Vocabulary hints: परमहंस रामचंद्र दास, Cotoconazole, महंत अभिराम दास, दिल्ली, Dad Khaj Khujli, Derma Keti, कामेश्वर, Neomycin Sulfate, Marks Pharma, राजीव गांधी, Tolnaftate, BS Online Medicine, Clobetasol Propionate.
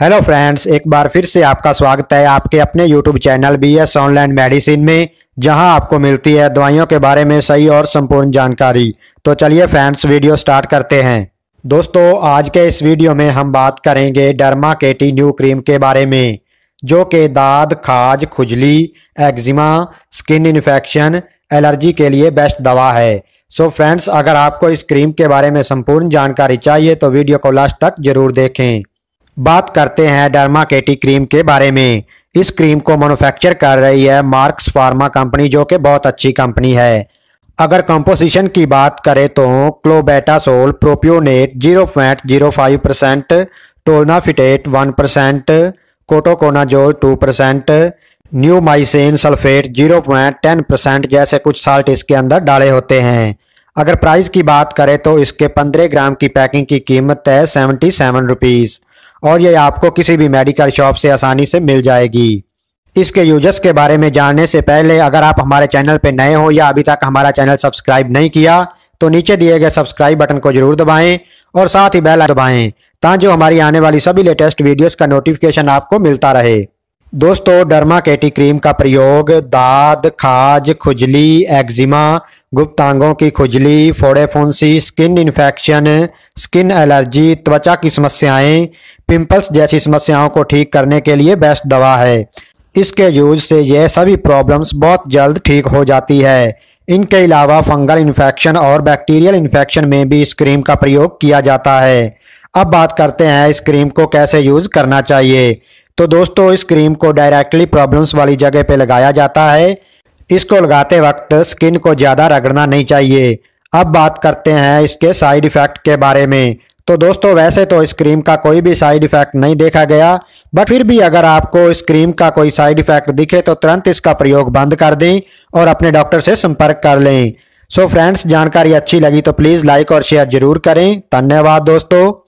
Hello friends, एक बार फिर से आपका स्वागत है आपके अपने YouTube channel BS online medicine में, जहां आपको मिलती है दवाइयों के बारे में सही और संपूर्ण जानकारी। तो चलिए फ्रेंड्स, वीडियो स्टार्ट करते हैं। दोस्तों, आज के इस वीडियो में हम बात करेंगे डर्मा केटी न्यू क्रीम के बारे में, जो कि दाद, खाज, खुजली, एक्जिमा, स्किन इन्फेक्शन, एलर्जी के लिए बेस्ट दवा है। सो फ्रेंड्स, अगर आपको इस क्रीम के बारे में संपूर्ण जानकारी चाहिए तो वीडियो को लास्ट तक जरूर देखें। बात करते हैं डर्मा केटी क्रीम के बारे में। इस क्रीम को मैन्युफैक्चर कर रही है मार्क्स फार्मा कंपनी, जो कि बहुत अच्छी कंपनी है। अगर कंपोजिशन की बात करें तो clobetasol propionate 0.05%, tolnaftate 1%, ketoconazole 2%, neomycin sulphate 0.10% जैसे कुछ साल्ट इसके अंदर डाले होते हैं। अगर प्राइस की बात करें तो इसके 15 ग्राम की पैकिंग की कीमत है 77 रुपीज़ और ये आपको किसी भी मेडिकल शॉप से आसानी से मिल जाएगी। इसके यूजर्स के बारे में जानने से पहले, अगर आप हमारे चैनल पर नए हो या अभी तक हमारा चैनल सब्सक्राइब नहीं किया तो नीचे दिए गए सब्सक्राइब बटन को जरूर दबाएं और साथ ही बेल आइकन दबाएं, ताकि हमारी आने वाली सभी लेटेस्ट वीडियोस का नोटिफिकेशन आपको मिलता रहे। दोस्तों, डर्मा केटी क्रीम का प्रयोग दाद, खाज, खुजली, एक्जिमा, गुप्त अंगों की खुजली, फोड़े फुंसी, स्किन इन्फेक्शन, स्किन एलर्जी, त्वचा की समस्याएं, पिंपल्स जैसी समस्याओं को ठीक करने के लिए बेस्ट दवा है। इसके यूज से यह सभी प्रॉब्लम्स बहुत जल्द ठीक हो जाती है। इनके अलावा फंगल इन्फेक्शन और बैक्टीरियल इन्फेक्शन में भी इस क्रीम का प्रयोग किया जाता है। अब बात करते हैं इस क्रीम को कैसे यूज करना चाहिए। तो दोस्तों, इस क्रीम को डायरेक्टली प्रॉब्लम्स वाली जगह पे लगाया जाता है। इसको लगाते वक्त स्किन को ज़्यादा रगड़ना नहीं चाहिए। अब बात करते हैं इसके साइड इफ़ेक्ट के बारे में। तो दोस्तों, वैसे तो इस क्रीम का कोई भी साइड इफ़ेक्ट नहीं देखा गया, बट फिर भी अगर आपको इस क्रीम का कोई साइड इफ़ेक्ट दिखे तो तुरंत इसका प्रयोग बंद कर दें और अपने डॉक्टर से संपर्क कर लें। सो फ्रेंड्स, जानकारी अच्छी लगी तो प्लीज़ लाइक और शेयर जरूर करें। धन्यवाद दोस्तों।